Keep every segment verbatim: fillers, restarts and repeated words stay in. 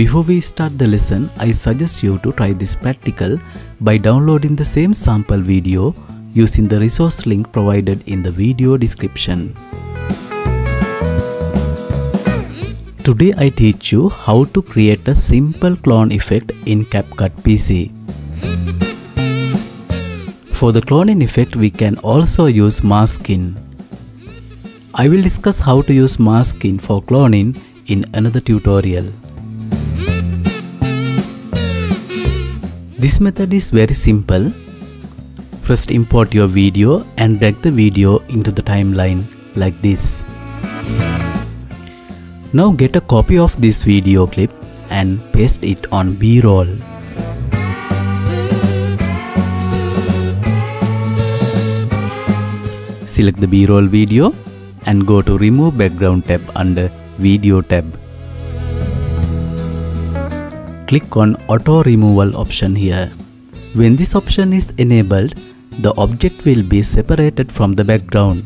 Before we start the lesson, I suggest you to try this practical by downloading the same sample video using the resource link provided in the video description. Today I teach you how to create a simple clone effect in CapCut P C. For the cloning effect, we can also use masking. I will discuss how to use masking for cloning in another tutorial. This method is very simple. First, import your video and drag the video into the timeline like this. Now get a copy of this video clip and paste it on B-roll. Select the B-roll video and go to Remove Background tab under Video tab. Click on Auto Removal option here. When this option is enabled, the object will be separated from the background.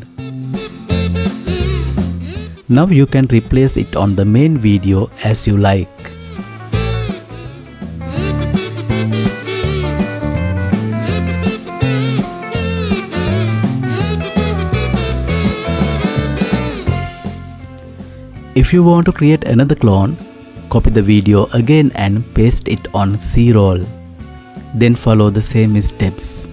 Now you can replace it on the main video as you like. If you want to create another clone, copy the video again and paste it on C-roll. Then follow the same steps.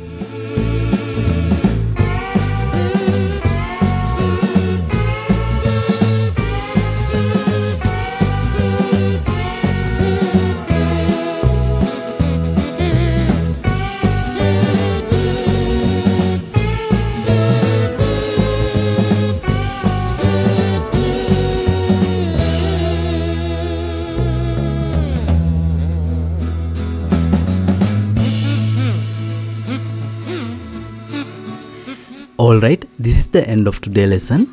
Alright, this is the end of today's lesson.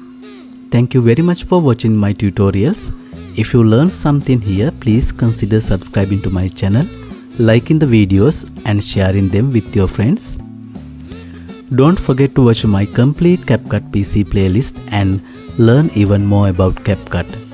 Thank you very much for watching my tutorials. If you learned something here, please consider subscribing to my channel, liking the videos and sharing them with your friends. Don't forget to watch my complete CapCut P C playlist and learn even more about CapCut.